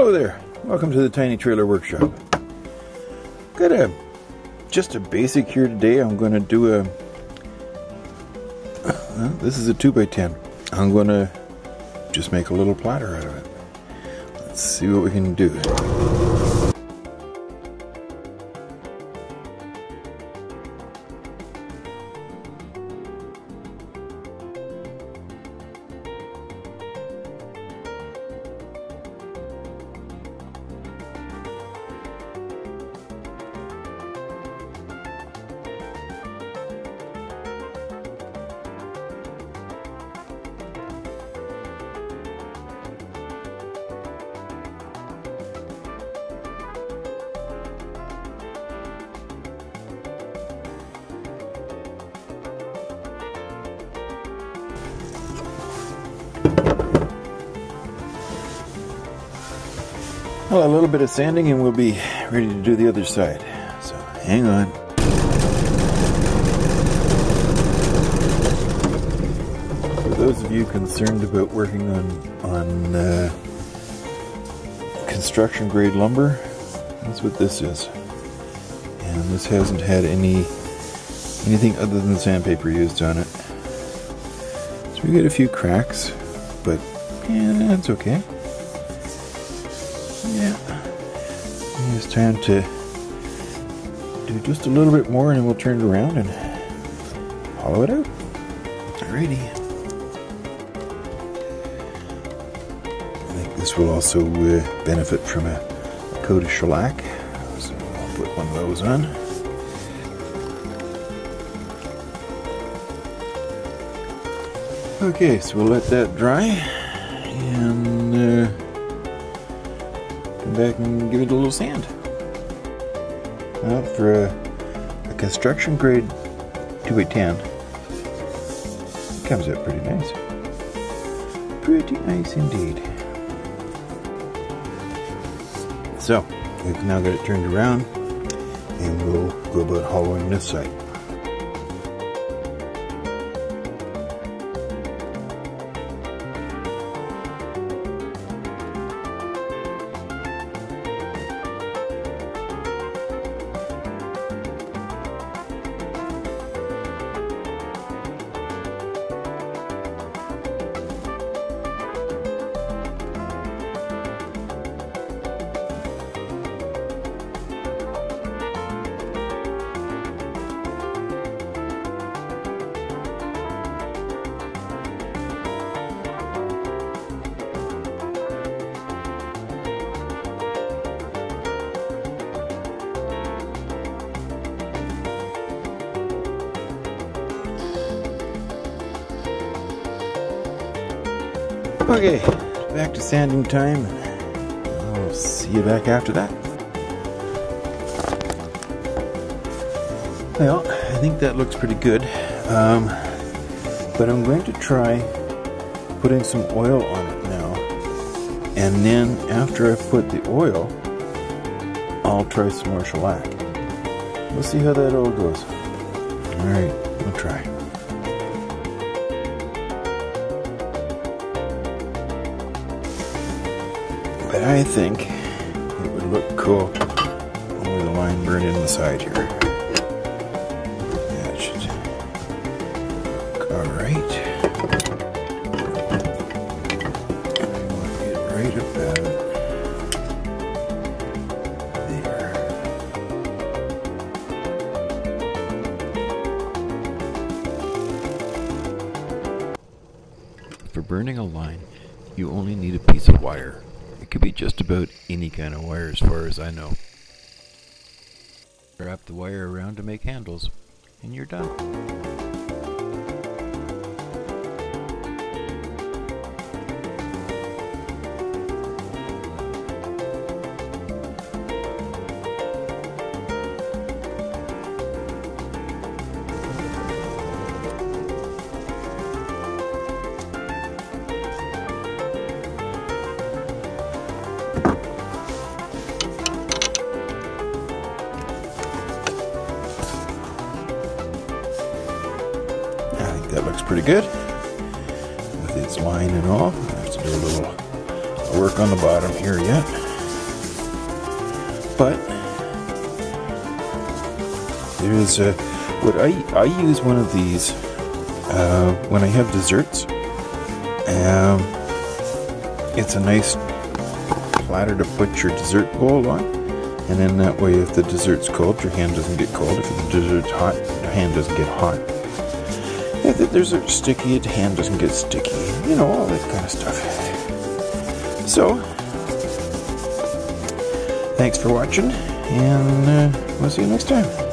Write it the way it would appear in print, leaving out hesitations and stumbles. Hello there, welcome to the Tiny Trailer Workshop. Got just a basic here today. I'm going to do a, this is a 2x10. I'm going to just make a little platter out of it. Let's see what we can do. Well, a little bit of sanding and we'll be ready to do the other side. So hang on. For those of you concerned about working on construction grade lumber, that's what this is. And this hasn't had anything other than sandpaper used on it. So we get a few cracks, but yeah, that's okay. Yeah, it's time to do just a little bit more and then we'll turn it around and hollow it out. Alrighty. I think this will also benefit from a coat of shellac, so I'll put one of those on. Okay, so we'll let that dry and come back and give it a little sand. Well, for a construction grade 2x10, it comes out pretty nice. Pretty nice indeed. So, we've now got it turned around and we'll go about hollowing this side. Okay, back to sanding time. I'll see you back after that. Well, I think that looks pretty good. But I'm going to try putting some oil on it now. And then after I put the oil, I'll try some more shellac. We'll see how that all goes. Alright, we'll try. But I think it would look cool with the line burnt in the side here. That should look alright. I want to get right about there. For burning a line, you only need a piece of wire. It could be just about any kind of wire as far as I know. Wrap the wire around to make handles, and you're done. That looks pretty good with its line and all. I have to do a little work on the bottom here yet. but there is a, I use one of these when I have desserts. It's a nice platter to put your dessert bowl on, and then that way if the dessert's cold, your hand doesn't get cold. If the dessert's hot, your hand doesn't get hot. If the dessert's sticky, your hand doesn't get sticky. You know, all that kind of stuff. So, thanks for watching, and we'll see you next time.